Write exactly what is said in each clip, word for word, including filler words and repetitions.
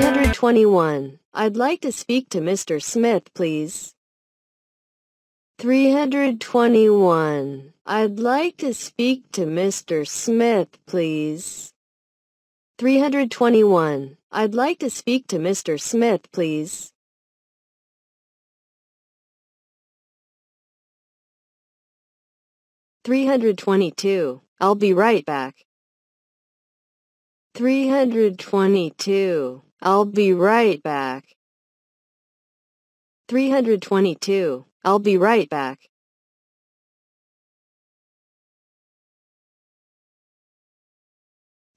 three hundred twenty-one. I'd like to speak to Mister Smith, please. three hundred twenty-one. I'd like to speak to Mister Smith, please. three hundred twenty-one. I'd like to speak to Mister Smith, please. three hundred twenty-two. I'll be right back. three hundred twenty-two. I'll be right back. three hundred twenty-two. I'll be right back.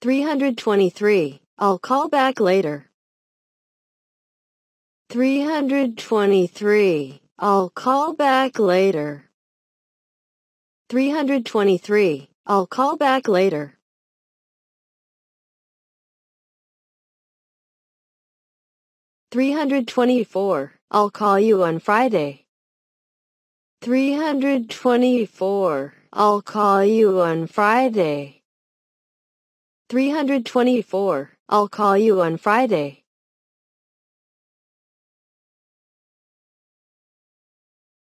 three hundred twenty-three. I'll call back later. three hundred twenty-three. I'll call back later. three hundred twenty-three. I'll call back later. three hundred twenty-four. I'll call you on Friday. three hundred twenty-four. I'll call you on Friday. three hundred twenty-four. I'll call you on Friday.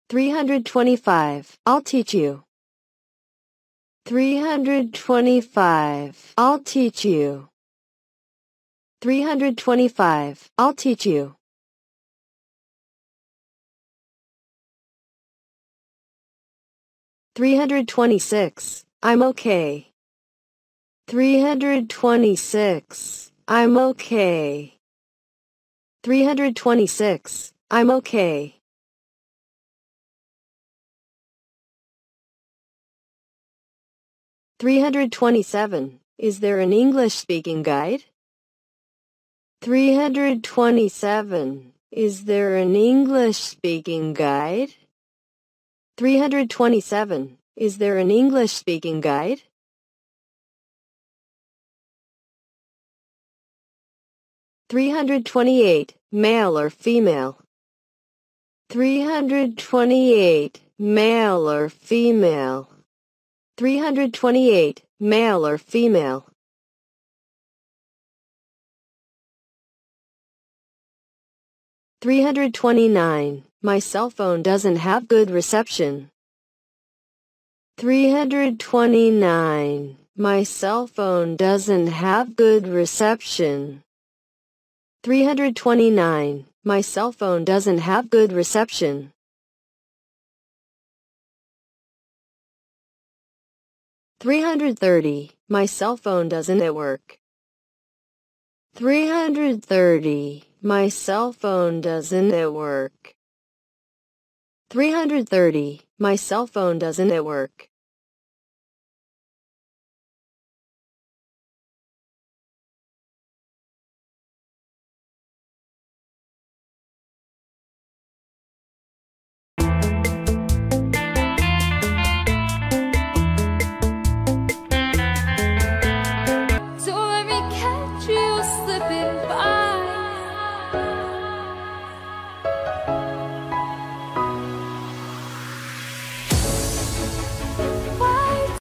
three hundred twenty-five. I'll teach you. three hundred twenty-five. I'll teach you. three hundred twenty-five. I'll teach you. three hundred twenty-six. I'm okay. three hundred twenty-six. I'm okay. three hundred twenty-six. I'm okay. three hundred twenty-seven. Is there an English-speaking guide? three hundred twenty-seven. Is there an English-speaking guide? three hundred twenty-seven. Is there an English-speaking guide? three hundred twenty-eight. Male or female? three hundred twenty-eight. Male or female? three hundred twenty-eight. Male or female? three hundred twenty-nine. My cell phone doesn't have good reception. three hundred twenty-nine. My cell phone doesn't have good reception. three hundred twenty-nine. My cell phone doesn't have good reception. three hundred thirty. My cell phone doesn't work. three hundred thirty. My cell phone doesn't work. three hundred thirty. My cell phone doesn't work.